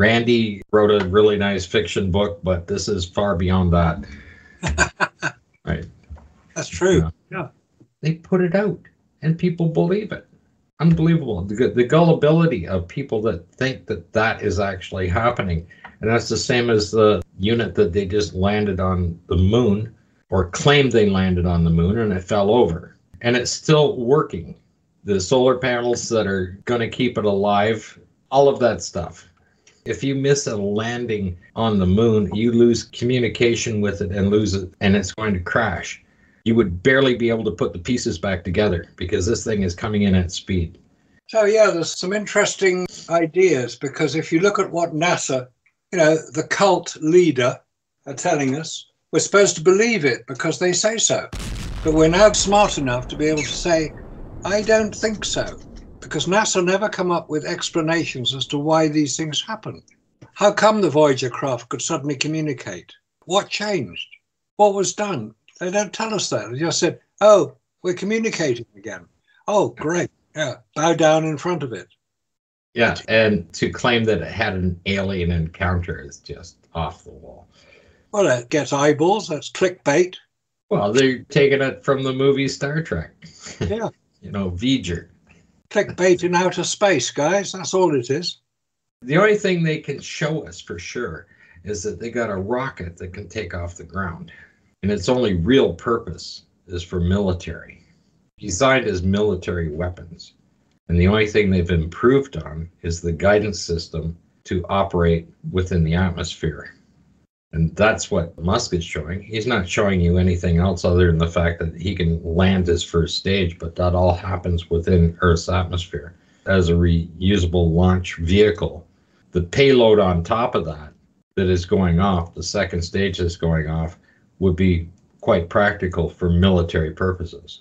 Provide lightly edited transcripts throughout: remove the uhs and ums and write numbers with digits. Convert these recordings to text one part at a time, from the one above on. Randy wrote a really nice fiction book, but this is far beyond that. Right. That's true. Yeah. They put it out and people believe it. Unbelievable. The gullibility of people that think that that is actually happening. And that's the same as the unit that they just landed on the moon, or claimed they landed on the moon, and it fell over. And it's still working. The solar panels that are going to keep it alive, all of that stuff. If you miss a landing on the moon, you lose communication with it and lose it, and it's going to crash. You would barely be able to put the pieces back together because this thing is coming in at speed. So, yeah, there's some interesting ideas, because if you look at what NASA, you know, the cult leader are telling us, we're supposed to believe it because they say so. But we're now smart enough to be able to say, I don't think so, because NASA never come up with explanations as to why these things happen. How come the Voyager craft could suddenly communicate? What changed? What was done? They don't tell us that. They just said, oh, we're communicating again. Oh, great. Yeah, bow down in front of it. Yeah, and to claim that it had an alien encounter is just off the wall. Well, it gets eyeballs. That's clickbait. Well, they're taking it from the movie Star Trek. Yeah. You know, Voyager. Clickbait in outer space, guys. That's all it is. The only thing they can show us for sure is that they got a rocket that can take off the ground. And its only real purpose is for military. Designed as military weapons. And the only thing they've improved on is the guidance system to operate within the atmosphere. And that's what Musk is showing. He's not showing you anything else other than the fact that he can land his first stage, but that all happens within Earth's atmosphere as a reusable launch vehicle. The payload on top of that is going off, the second stage that's going off, would be quite practical for military purposes.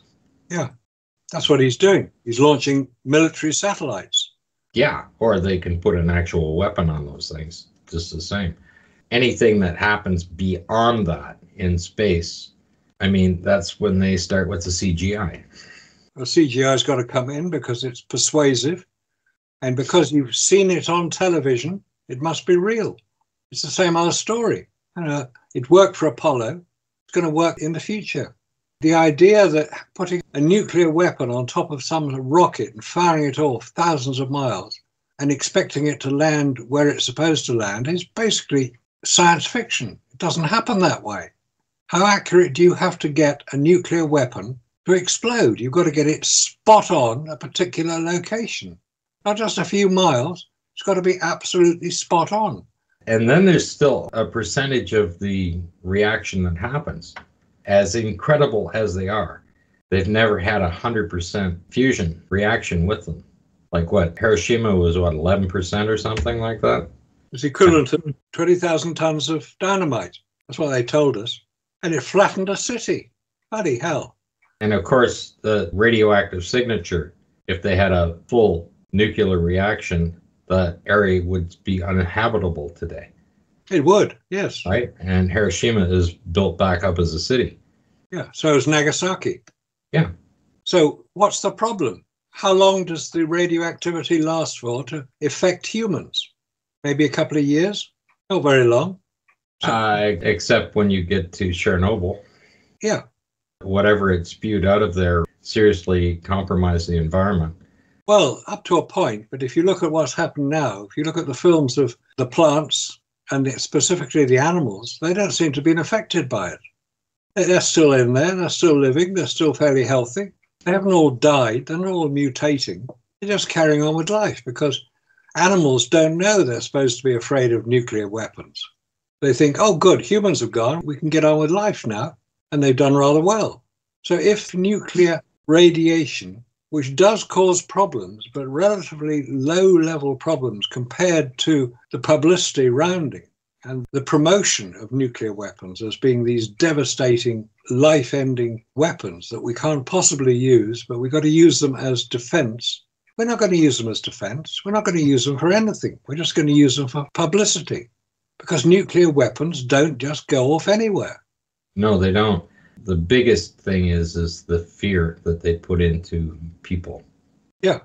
Yeah, that's what he's doing. He's launching military satellites. Yeah, or they can put an actual weapon on those things, just the same. Anything that happens beyond that in space, I mean, that's when they start with the CGI. Well, CGI's got to come in because it's persuasive. And because you've seen it on television, it must be real. It's the same old story. It worked for Apollo. It's going to work in the future. The idea that putting a nuclear weapon on top of some rocket and firing it off thousands of miles and expecting it to land where it's supposed to land is basically science fiction. It doesn't happen that way. How accurate do you have to get a nuclear weapon to explode? You've got to get it spot on a particular location. Not just a few miles, it's got to be absolutely spot on. And then there's still a percentage of the reaction that happens. As incredible as they are, they've never had 100% fusion reaction with them. Like what, Hiroshima was what, 11% or something like that? It's equivalent to 20,000 tons of dynamite. That's what they told us. And it flattened a city. Bloody hell. And of course, the radioactive signature, if they had a full nuclear reaction, the area would be uninhabitable today. It would, yes. Right? And Hiroshima is built back up as a city. Yeah, so is Nagasaki. Yeah. So what's the problem? How long does the radioactivity last for to affect humans? Maybe a couple of years? Not very long. So, except when you get to Chernobyl. Yeah. Whatever it spewed out of there seriously compromised the environment. Well, up to a point, but if you look at what's happened now, if you look at the films of the plants and specifically the animals, they don't seem to have been affected by it. They're still in there, they're still living, they're still fairly healthy. They haven't all died, they're not all mutating. They're just carrying on with life because animals don't know they're supposed to be afraid of nuclear weapons. They think, oh good, humans have gone, we can get on with life now, and they've done rather well. So if nuclear radiation, which does cause problems, but relatively low-level problems compared to the publicity rounding and the promotion of nuclear weapons as being these devastating, life-ending weapons that we can't possibly use, but we've got to use them as defense. We're not going to use them as defense. We're not going to use them for anything. We're just going to use them for publicity, because nuclear weapons don't just go off anywhere. No, they don't. The biggest thing is the fear that they put into people. Yeah,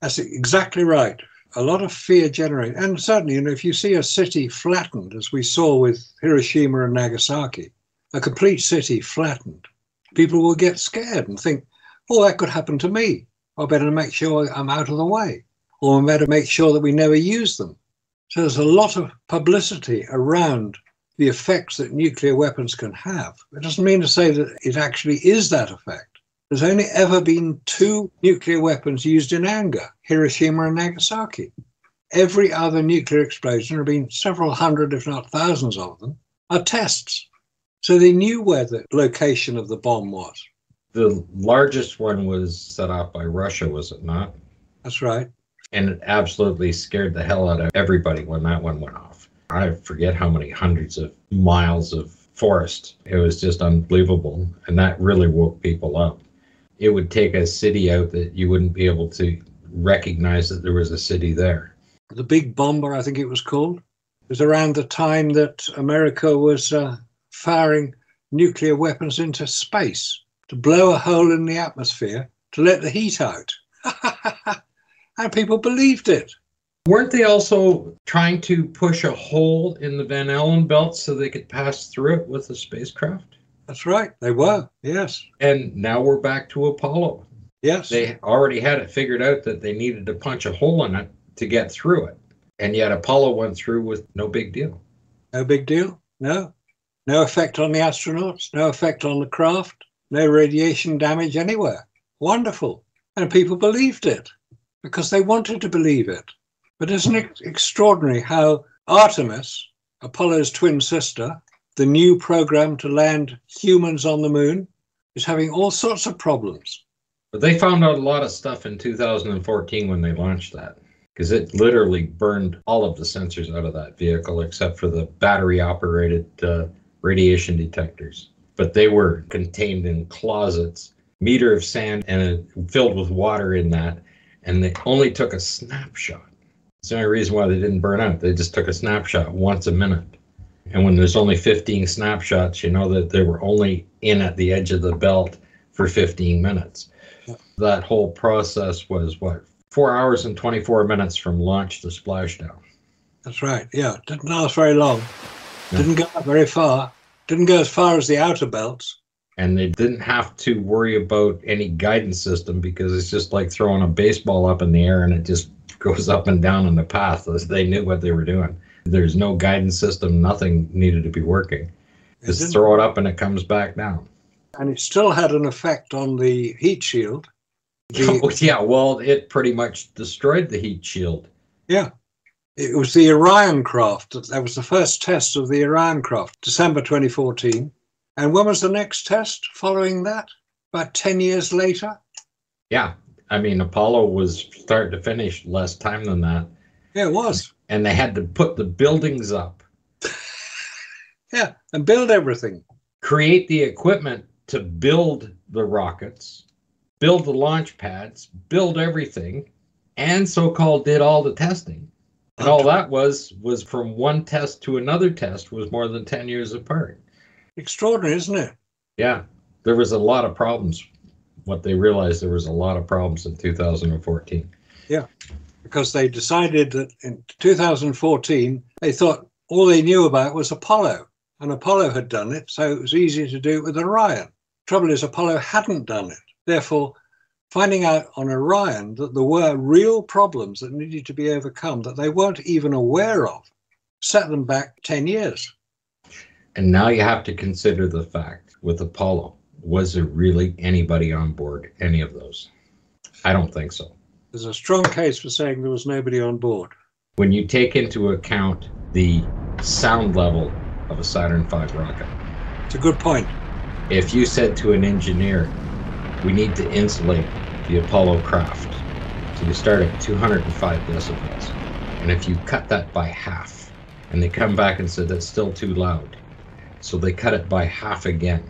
that's exactly right. a lot of fear generated. And certainly, you know, if you see a city flattened, as we saw with Hiroshima and Nagasaki, a complete city flattened, people will get scared and think, oh, that could happen to me. I better make sure I'm out of the way, or I better make sure that we never use them. So there's a lot of publicity around the effects that nuclear weapons can have. It doesn't mean to say that it actually is that effect. There's only ever been 2 nuclear weapons used in anger, Hiroshima and Nagasaki. Every other nuclear explosion, there have been several hundred, if not thousands of them, are tests. So they knew where the location of the bomb was. The largest one was set off by Russia, was it not? That's right. And it absolutely scared the hell out of everybody when that one went off. I forget how many hundreds of miles of forest. It was just unbelievable. And that really woke people up. It would take a city out that you wouldn't be able to recognize that there was a city there. The Big Bomber, I think it was called, it was around the time that America was firing nuclear weapons into space to blow a hole in the atmosphere to let the heat out. And people believed it. Weren't they also trying to push a hole in the Van Allen belt so they could pass through it with a spacecraft? That's right. They were, yes. And now we're back to Apollo. Yes. They already had it figured out that they needed to punch a hole in it to get through it. And yet Apollo went through with no big deal. No big deal? No. No effect on the astronauts. No effect on the craft. No radiation damage anywhere. Wonderful. And people believed it because they wanted to believe it. But isn't it extraordinary how Artemis, Apollo's twin sister, the new program to land humans on the moon, is having all sorts of problems. But they found out a lot of stuff in 2014 when they launched that, because it literally burned all of the sensors out of that vehicle except for the battery-operated radiation detectors. But they were contained in closets, meter of sand, and filled with water in that, and they only took a snapshot. It's the only reason why they didn't burn out. They just took a snapshot once a minute. And when there's only 15 snapshots, you know that they were only in at the edge of the belt for 15 minutes. That whole process was, what, 4 hours and 24 minutes from launch to splashdown. That's right, yeah. Didn't last very long. No. Didn't go up very far. Didn't go as far as the outer belts. And they didn't have to worry about any guidance system because it's just like throwing a baseball up in the air and it just goes up and down in the path. They knew what they were doing. There's no guidance system, nothing needed to be working. Just throw it up and it comes back down. And it still had an effect on the heat shield. Yeah, well, it pretty much destroyed the heat shield. Yeah. It was the Orion craft. That was the first test of the Orion craft, December 2014. And when was the next test following that? About 10 years later? Yeah. I mean, Apollo was start to finish less time than that. Yeah, it was. And they had to put the buildings up. Yeah, and build everything. Create the equipment to build the rockets, build the launch pads, build everything, and so-called did all the testing. And all that was from one test to another test was more than 10 years apart. Extraordinary, isn't it? Yeah, there was a lot of problems. What they realized, there was a lot of problems in 2014. Yeah. Because they decided that in 2014, they thought all they knew about was Apollo, and Apollo had done it, so it was easy to do it with Orion. Trouble is, Apollo hadn't done it. Therefore, finding out on Orion that there were real problems that needed to be overcome that they weren't even aware of set them back 10 years. And now you have to consider the fact with Apollo, was there really anybody on board any of those? I don't think so. There's a strong case for saying there was nobody on board. When you take into account the sound level of a Saturn V rocket. It's a good point. If you said to an engineer, we need to insulate the Apollo craft, so you start at 205 decibels, and if you cut that by half, and they come back and said that's still too loud, so they cut it by half again,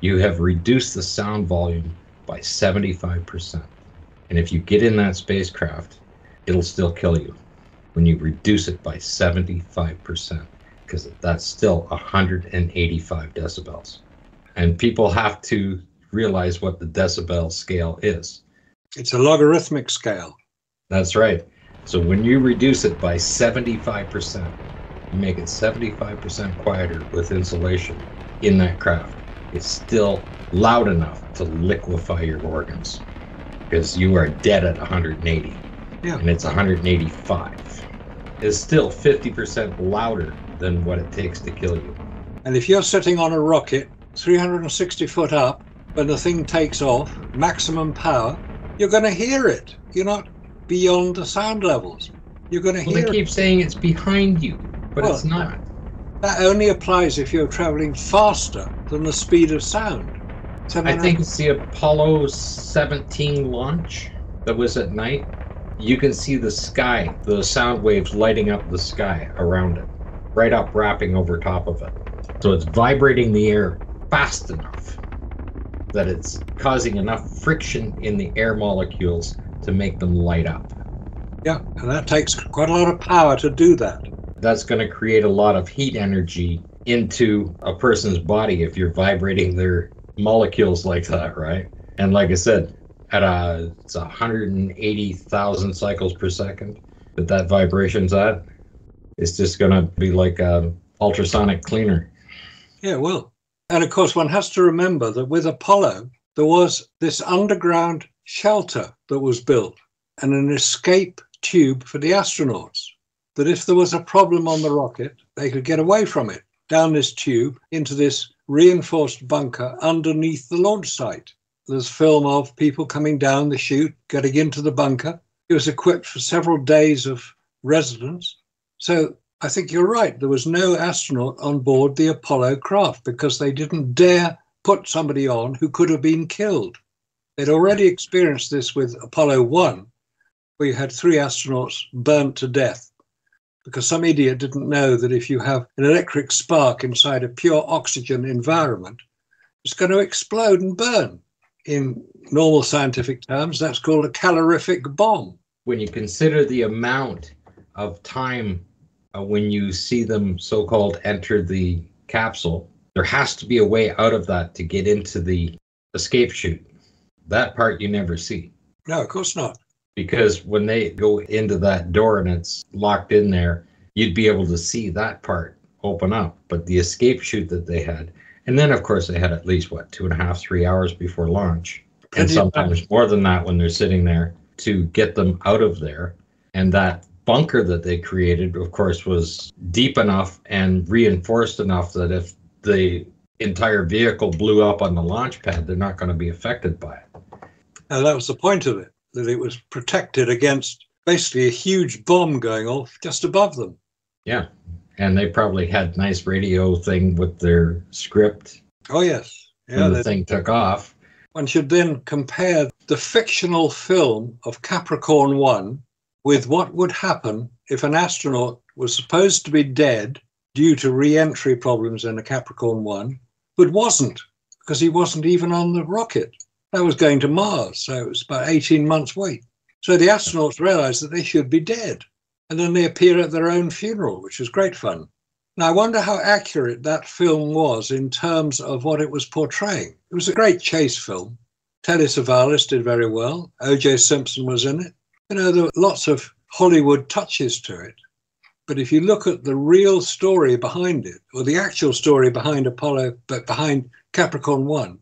you have reduced the sound volume by 75%. And if you get in that spacecraft, it'll still kill you when you reduce it by 75%, because that's still 185 decibels. And people have to realize what the decibel scale is. It's a logarithmic scale. That's right. So when you reduce it by 75%, you make it 75% quieter with insulation in that craft. It's still loud enough to liquefy your organs because you are dead at 180, yeah, and it's 185. It's still 50% louder than what it takes to kill you. And if you're sitting on a rocket 360 foot up, when the thing takes off, maximum power, you're going to hear it. You're not beyond the sound levels. You're going to hear it. They keep saying it's behind you, but it's not. That only applies if you're traveling faster than the speed of sound. I think it's the Apollo 17 launch that was at night. You can see the sky, the sound waves lighting up the sky around it, right up wrapping over top of it. So it's vibrating the air fast enough that it's causing enough friction in the air molecules to make them light up. Yeah, and that takes quite a lot of power to do that. That's going to create a lot of heat energy into a person's body if you're vibrating their molecules like that, right? And like I said, at it's 180,000 cycles per second that vibration's at, it's just going to be like an ultrasonic cleaner. Yeah, well, and of course one has to remember that with Apollo, there was this underground shelter that was built and an escape tube for the astronauts, that if there was a problem on the rocket, they could get away from it down this tube into this reinforced bunker underneath the launch site. There's film of people coming down the chute, getting into the bunker. It was equipped for several days of residence. So I think you're right. There was no astronaut on board the Apollo craft because they didn't dare put somebody on who could have been killed. They'd already experienced this with Apollo 1, where you had 3 astronauts burnt to death because some idiot didn't know that if you have an electric spark inside a pure oxygen environment, it's going to explode and burn. In normal scientific terms, that's called a calorific bomb. When you consider the amount of time when you see them so-called enter the capsule, there has to be a way out of that to get into the escape chute. That part you never see. No, of course not. Because when they go into that door and it's locked in there, you'd be able to see that part open up. But the escape chute that they had, and then of course they had at least, what, 2.5, 3 hours before launch, and sometimes more than that when they're sitting there to get them out of there. And that bunker that they created, of course, was deep enough and reinforced enough that if the entire vehicle blew up on the launch pad, they're not going to be affected by it. And that was the point of it, that it was protected against basically a huge bomb going off just above them. Yeah. And they probably had a nice radio thing with their script. Oh, yes. Yeah, when the thing took off. One should then compare the fictional film of Capricorn 1 with what would happen if an astronaut was supposed to be dead due to re-entry problems in a Capricorn 1, but wasn't, because he wasn't even on the rocket. That was going to Mars, so it was about 18 months' wait. So the astronauts realized that they should be dead. And then they appear at their own funeral, which was great fun. Now, I wonder how accurate that film was in terms of what it was portraying. It was a great chase film. Telly Savalas did very well. O.J. Simpson was in it. You know, there were lots of Hollywood touches to it. But if you look at the real story behind it, or the actual story behind Apollo, but behind Capricorn 1,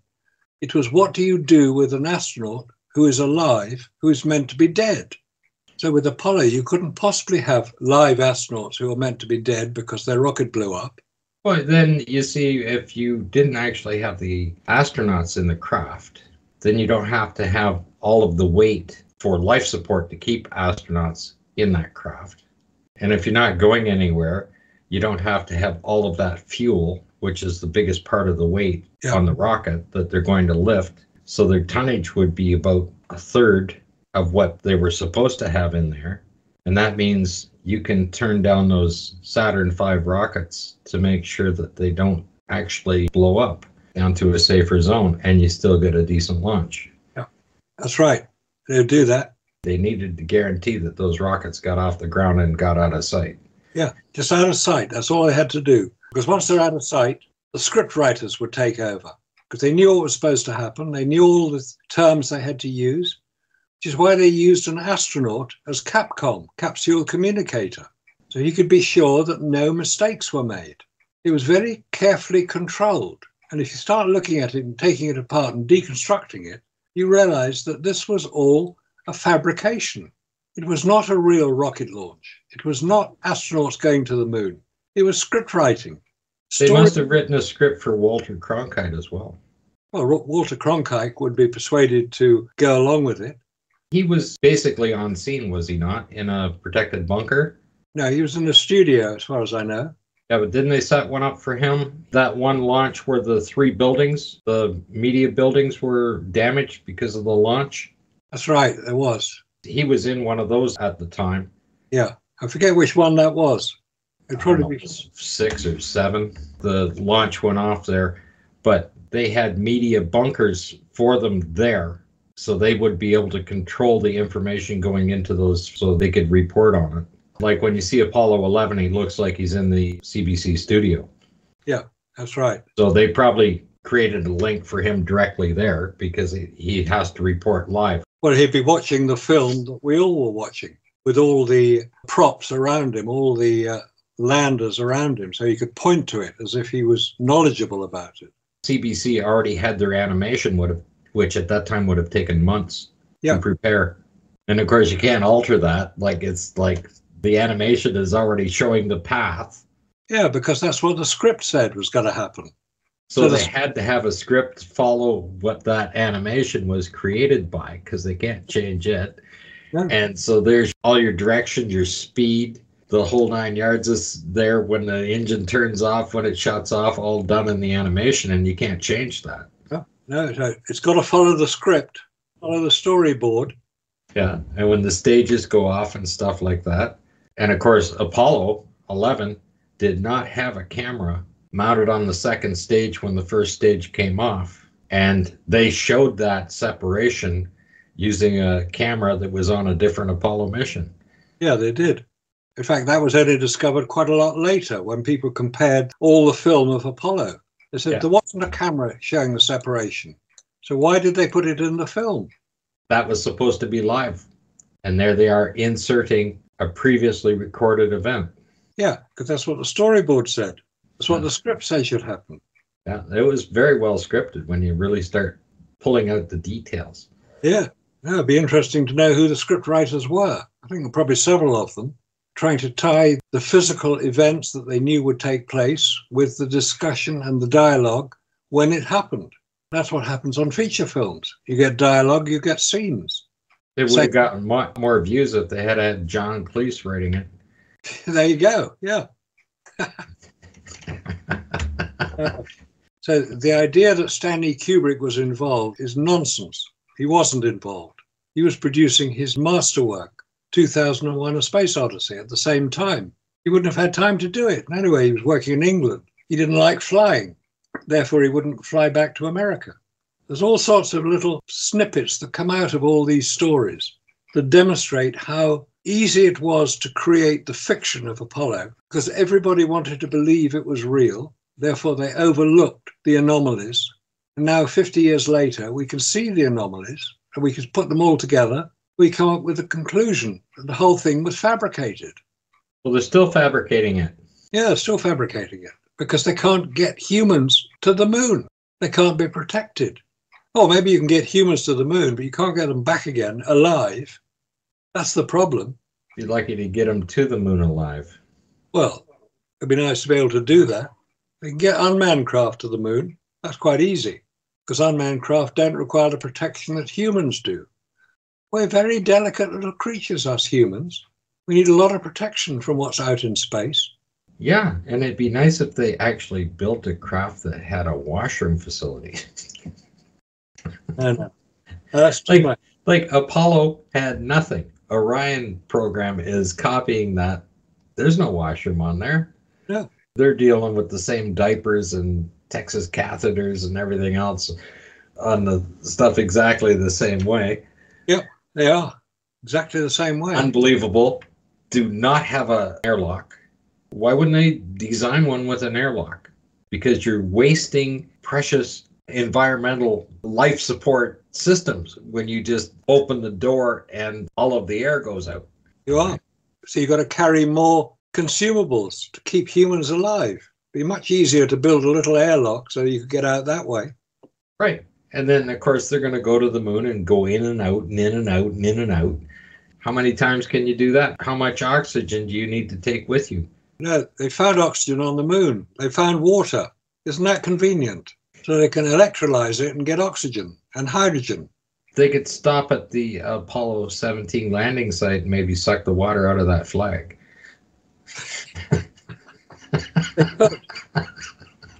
it was, what do you do with an astronaut who is alive, who is meant to be dead? So with Apollo, you couldn't possibly have live astronauts who are meant to be dead because their rocket blew up. Well, then you see, if you didn't actually have the astronauts in the craft, then you don't have to have all of the weight for life support to keep astronauts in that craft. And if you're not going anywhere, you don't have to have all of that fuel, which is the biggest part of the weight on the rocket that they're going to lift. So their tonnage would be about a third of what they were supposed to have in there. And that means you can turn down those Saturn V rockets to make sure that they don't actually blow up down to a safer zone, and you still get a decent launch. Yeah, that's right. They'll do that. They needed to guarantee that those rockets got off the ground and got out of sight. Yeah, just out of sight. That's all they had to do. Because once they're out of sight, the script writers would take over. Because they knew what was supposed to happen. They knew all the terms they had to use. which is why they used an astronaut as CAPCOM, capsule communicator, so he could be sure that no mistakes were made. It was very carefully controlled, and if you start looking at it and taking it apart and deconstructing it, you realize that this was all a fabrication. It was not a real rocket launch. It was not astronauts going to the moon. It was script writing. They must have written a script for Walter Cronkite as well. Well, Walter Cronkite would be persuaded to go along with it. He was basically on scene, was he not, in a protected bunker? No, he was in the studio, as far as I know. Yeah, but didn't they set one up for him? That one launch where the three buildings, the media buildings, were damaged because of the launch? That's right, there was. He was in one of those at the time. Yeah, I forget which one that was. It probably was 6 or 7. The launch went off there, but they had media bunkers for them there. So they would be able to control the information going into those so they could report on it. Like when you see Apollo 11, he looks like he's in the CBC studio. Yeah, that's right. So they probably created a link for him directly there because he has to report live. Well, he'd be watching the film that we all were watching with all the props around him, all the landers around him, so he could point to it as if he was knowledgeable about it. CBC already had their animation, which at that time would have taken months to prepare. And of course, you can't alter that. Like, it's like the animation is already showing the path. Yeah, because that's what the script said was going to happen. So they had to have a script follow what that animation was created by, because they can't change it. Yeah. And so there's all your direction, your speed, the whole 9 yards is there when the engine turns off, when it shuts off, all done in the animation, and you can't change that. No, it's got to follow the script, follow the storyboard. Yeah, and when the stages go off and stuff like that. And of course, Apollo 11 did not have a camera mounted on the second stage when the first stage came off. And they showed that separation using a camera that was on a different Apollo mission. Yeah, they did. In fact, that was only discovered quite a lot later when people compared all the film of Apollo. They said there wasn't a camera showing the separation. So why did they put it in the film? That was supposed to be live. And there they are inserting a previously recorded event. Yeah, because that's what the storyboard said. That's what the script said should happen. Yeah, it was very well scripted when you really start pulling out the details. Yeah, it'd be interesting to know who the script writers were. I think there were probably several of them, trying to tie the physical events that they knew would take place with the discussion and the dialogue when it happened. That's what happens on feature films. You get dialogue, you get scenes. They would have gotten more views if they had had John Cleese writing it. There you go, yeah. So the idea that Stanley Kubrick was involved is nonsense. He wasn't involved. He was producing his masterwork, 2001 A Space Odyssey, at the same time. He wouldn't have had time to do it. And anyway, he was working in England. He didn't like flying. Therefore, he wouldn't fly back to America. There's all sorts of little snippets that come out of all these stories that demonstrate how easy it was to create the fiction of Apollo, because everybody wanted to believe it was real. Therefore, they overlooked the anomalies. And now, 50 years later, we can see the anomalies and we can put them all together. We come up with a conclusion that the whole thing was fabricated. Well, they're still fabricating it. Yeah, they're still fabricating it because they can't get humans to the moon. They can't be protected. Oh, maybe you can get humans to the moon, but you can't get them back again alive. That's the problem. You'd like you to get them to the moon alive. Well, it'd be nice to be able to do that. They can get unmanned craft to the moon. That's quite easy because unmanned craft don't require the protection that humans do. We're very delicate little creatures, us humans. We need a lot of protection from what's out in space. Yeah, and it'd be nice if they actually built a craft that had a washroom facility. No. That's too much. Like Apollo had nothing. Orion program is copying that. There's no washroom on there. No. They're dealing with the same diapers and Texas catheters and everything else on the stuff exactly the same way. Yep. They are exactly the same way. Unbelievable. Do not have an airlock. Why wouldn't they design one with an airlock? Because you're wasting precious environmental life support systems when you just open the door and all of the air goes out. You are. So you've got to carry more consumables to keep humans alive. It'd be much easier to build a little airlock so you could get out that way. Right. And then, of course, they're going to go to the moon and go in and out and in and out and in and out. How many times can you do that? How much oxygen do you need to take with you? No, they found oxygen on the moon. They found water. Isn't that convenient? So they can electrolyze it and get oxygen and hydrogen. They could stop at the Apollo 17 landing site and maybe suck the water out of that flag.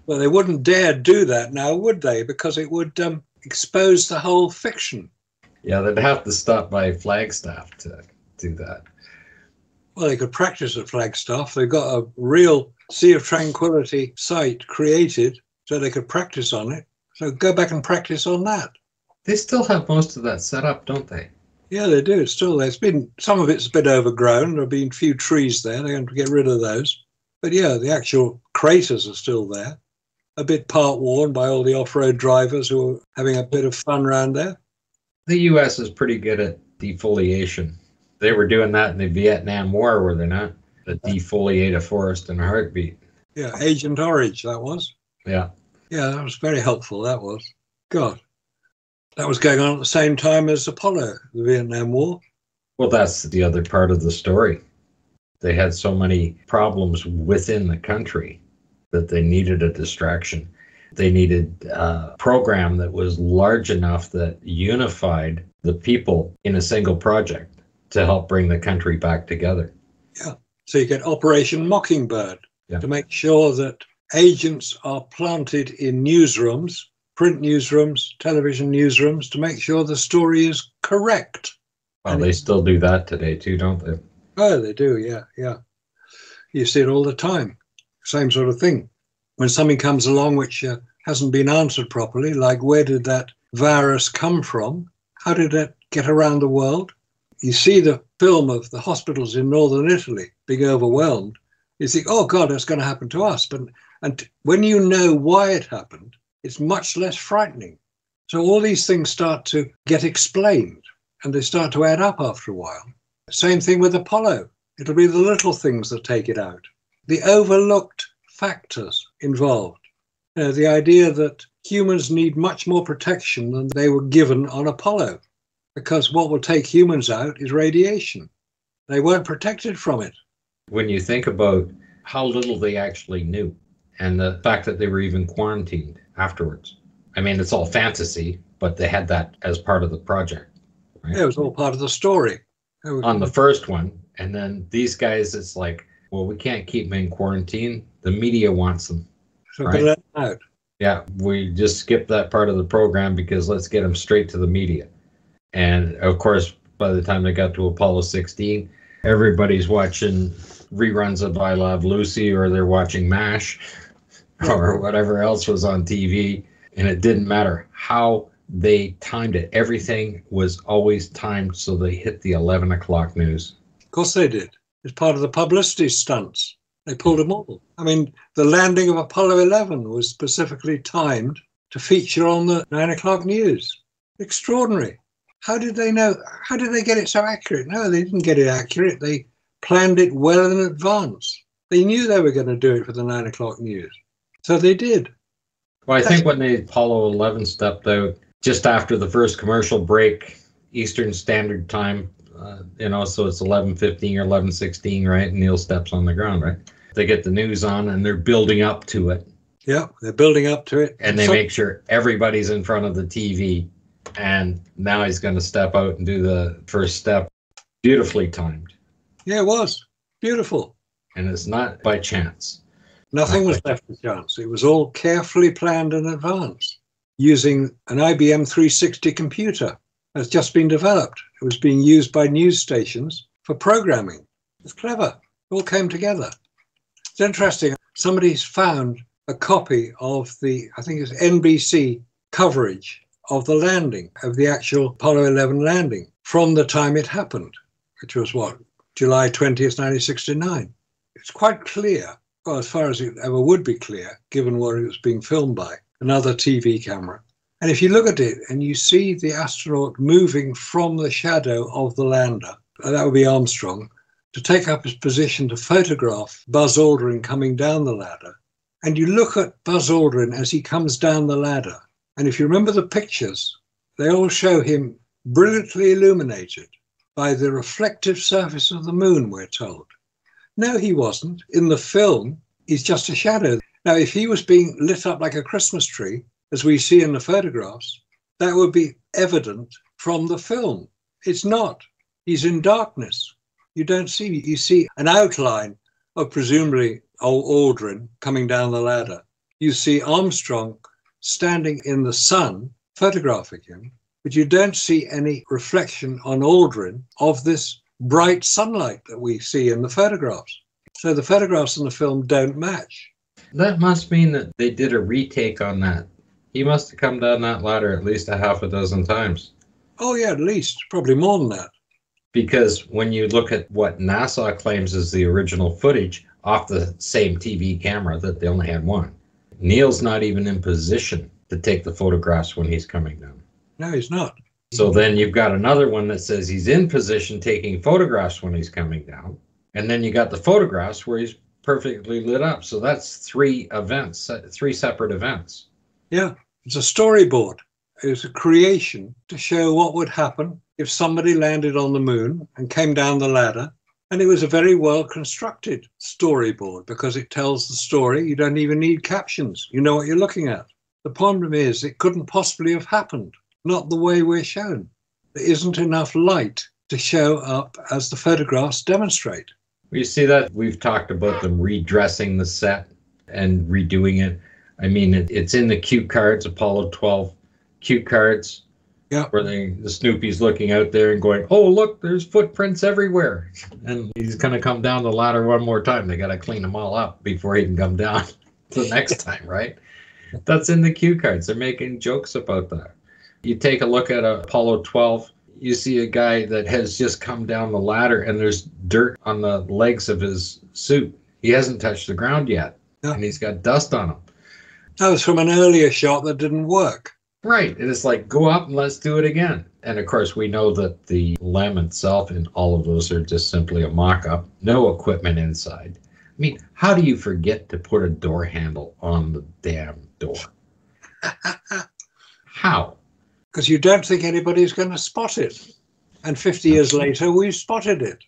Well, they wouldn't dare do that now, would they? Because it would expose the whole fiction. Yeah, they'd have to stop by Flagstaff to do that. Well, they could practice at Flagstaff. They've got a real Sea of Tranquility site created so they could practice on it. So go back and practice on that. They still have most of that set up, don't they? Yeah, they do. It's still there. It's been, some of it's a bit overgrown. There have been a few trees there. They're going to get rid of those. But yeah, the actual craters are still there. A bit part-worn by all the off-road drivers who are having a bit of fun around there. The U.S. is pretty good at defoliation. They were doing that in the Vietnam War, were they not? To defoliate a forest in a heartbeat. Yeah, Agent Orange, that was. Yeah. Yeah, that was very helpful, that was. God. That was going on at the same time as Apollo, the Vietnam War. Well, that's the other part of the story. They had so many problems within the country that they needed a distraction. They needed a program that was large enough that unified the people in a single project to help bring the country back together. Yeah. So you get Operation Mockingbird to make sure that agents are planted in newsrooms, print newsrooms, television newsrooms, to make sure the story is correct. Well, and they still do that today too, don't they? Oh, they do, yeah, yeah. You see it all the time. Same sort of thing. When something comes along which hasn't been answered properly, like where did that virus come from? How did it get around the world? You see the film of the hospitals in northern Italy being overwhelmed. You think, oh, God, that's going to happen to us. But, and when you know why it happened, it's much less frightening. So all these things start to get explained, and they start to add up after a while. Same thing with Apollo. It'll be the little things that take it out. The overlooked factors involved. You know, the idea that humans need much more protection than they were given on Apollo, because what will take humans out is radiation. They weren't protected from it. When you think about how little they actually knew and the fact that they were even quarantined afterwards. I mean, it's all fantasy, but they had that as part of the project. Right? Yeah, it was all part of the story. On the first one, and then these guys, it's like, well, we can't keep them in quarantine. The media wants them. So right? Let them out. Yeah, we just skipped that part of the program because let's get them straight to the media. And, of course, by the time they got to Apollo 16, everybody's watching reruns of I Love Lucy, or they're watching MASH or whatever else was on TV. And it didn't matter how they timed it. Everything was always timed so they hit the 11 o'clock news. Of course they did. It's part of the publicity stunts. They pulled them all. I mean, the landing of Apollo 11 was specifically timed to feature on the 9 o'clock news. Extraordinary. How did they know? How did they get it so accurate? No, they didn't get it accurate. They planned it well in advance. They knew they were going to do it for the 9 o'clock news. So they did. Well, I think when the Apollo 11 stepped out, just after the first commercial break, Eastern Standard Time, so it's 11:15 or 11:16, right? And Neil steps on the ground, right? They get the news on and they're building up to it. Yeah, they're building up to it. And they make sure everybody's in front of the TV. And now he's going to step out and do the first step. Beautifully timed. Yeah, it was. Beautiful. And it's not by chance. Nothing was left to chance. It was all carefully planned in advance using an IBM 360 computer that's just been developed. It was being used by news stations for programming. It's clever. It all came together. It's interesting. Somebody's found a copy of the, I think it's NBC coverage of the landing, of the actual Apollo 11 landing from the time it happened, which was what, July 20th, 1969. It's quite clear, well, as far as it ever would be clear, given what it was being filmed by, another TV camera. And if you look at it and you see the astronaut moving from the shadow of the lander, that would be Armstrong, to take up his position to photograph Buzz Aldrin coming down the ladder. And you look at Buzz Aldrin as he comes down the ladder. And if you remember the pictures, they all show him brilliantly illuminated by the reflective surface of the moon, we're told. No, he wasn't. In the film, he's just a shadow. Now, if he was being lit up like a Christmas tree, as we see in the photographs, that would be evident from the film. It's not. He's in darkness. You don't see. You see an outline of presumably old Aldrin coming down the ladder. You see Armstrong standing in the sun, photographing him, but you don't see any reflection on Aldrin of this bright sunlight that we see in the photographs. So the photographs in the film don't match. That must mean that they did a retake on that. He must have come down that ladder at least a half a dozen times. Oh yeah, at least, probably more than that. Because when you look at what NASA claims is the original footage off the same TV camera, that they only had one, Neil's not even in position to take the photographs when he's coming down. No, he's not. So then you've got another one that says he's in position taking photographs when he's coming down. And then you got the photographs where he's perfectly lit up. So that's three events, three separate events. Yeah, it's a storyboard. It's a creation to show what would happen if somebody landed on the moon and came down the ladder. And it was a very well-constructed storyboard because it tells the story. You don't even need captions. You know what you're looking at. The problem is it couldn't possibly have happened, not the way we're shown. There isn't enough light to show up as the photographs demonstrate. You see that? We've talked about them redressing the set and redoing it. I mean, it's in the cue cards, Apollo 12 cue cards. Yeah. Where the Snoopy's looking out there and going, oh, look, there's footprints everywhere. And he's going to come down the ladder one more time. They got to clean them all up before he can come down the next time, right? That's in the cue cards. They're making jokes about that. You take a look at Apollo 12, you see a guy that has just come down the ladder and there's dirt on the legs of his suit. He hasn't touched the ground yet. Yeah. And he's got dust on him. That was from an earlier shot that didn't work. Right. And it's like, go up and let's do it again. And of course, we know that the LEM itself and all of those are just simply a mock-up, no equipment inside. I mean, how do you forget to put a door handle on the damn door? How? Because you don't think anybody's going to spot it. And 50 years later, we've spotted it.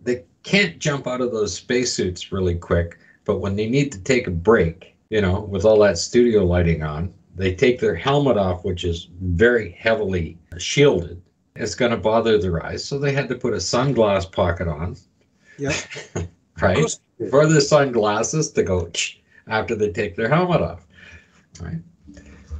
They can't jump out of those spacesuits really quick, but when they need to take a break, you know, with all that studio lighting on, they take their helmet off, which is very heavily shielded. It's going to bother their eyes. So they had to put a sunglass pocket on. Yeah. Right? For the sunglasses to go after they take their helmet off. Right?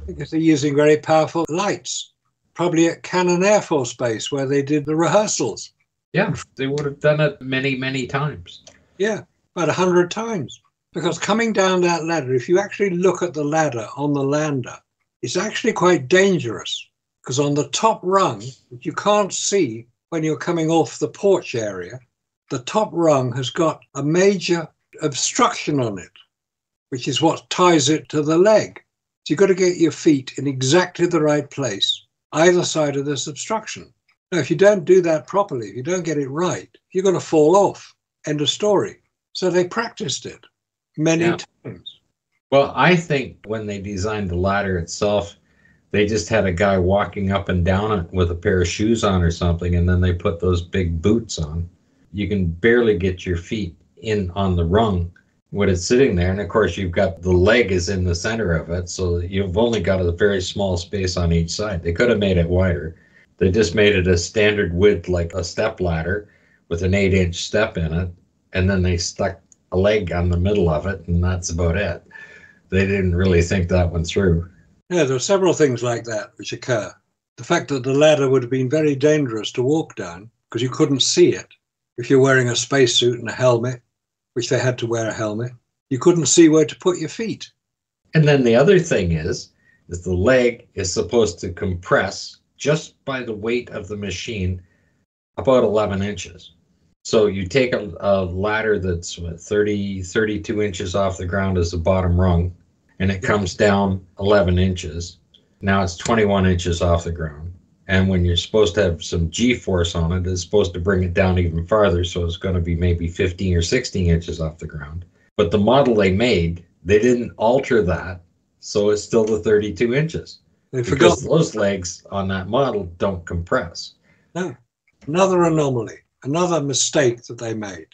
Because they're using very powerful lights, probably at Cannon Air Force Base where they did the rehearsals. Yeah, they would have done it many, many times. Yeah, about 100 times. Because coming down that ladder, if you actually look at the ladder on the lander, it's actually quite dangerous because on the top rung, you can't see when you're coming off the porch area, the top rung has got a major obstruction on it, which is what ties it to the leg. So you've got to get your feet in exactly the right place, either side of this obstruction. Now, if you don't do that properly, if you don't get it right, you're going to fall off. End of story. So they practiced it. Many times. Well, I think when they designed the ladder itself, they just had a guy walking up and down it with a pair of shoes on or something, and then they put those big boots on. You can barely get your feet in on the rung when it's sitting there. And of course, you've got the leg is in the center of it, so you've only got a very small space on each side. They could have made it wider. They just made it a standard width, like a step ladder with an 8-inch step in it, and then they stuck a leg on the middle of it, and that's about it. They didn't really think that one through. Yeah, there are several things like that which occur. The fact that the ladder would have been very dangerous to walk down because you couldn't see it. If you're wearing a spacesuit and a helmet, which they had to wear a helmet, you couldn't see where to put your feet. And then the other thing is the leg is supposed to compress just by the weight of the machine about 11 inches. So you take a ladder that's 32 inches off the ground as the bottom rung, and it comes down 11 inches. Now it's 21 inches off the ground. And when you're supposed to have some G-force on it, it's supposed to bring it down even farther, so it's going to be maybe 15 or 16 inches off the ground. But the model they made, they didn't alter that, so it's still the 32 inches. Because those legs on that model don't compress. No. Another anomaly, another mistake that they made.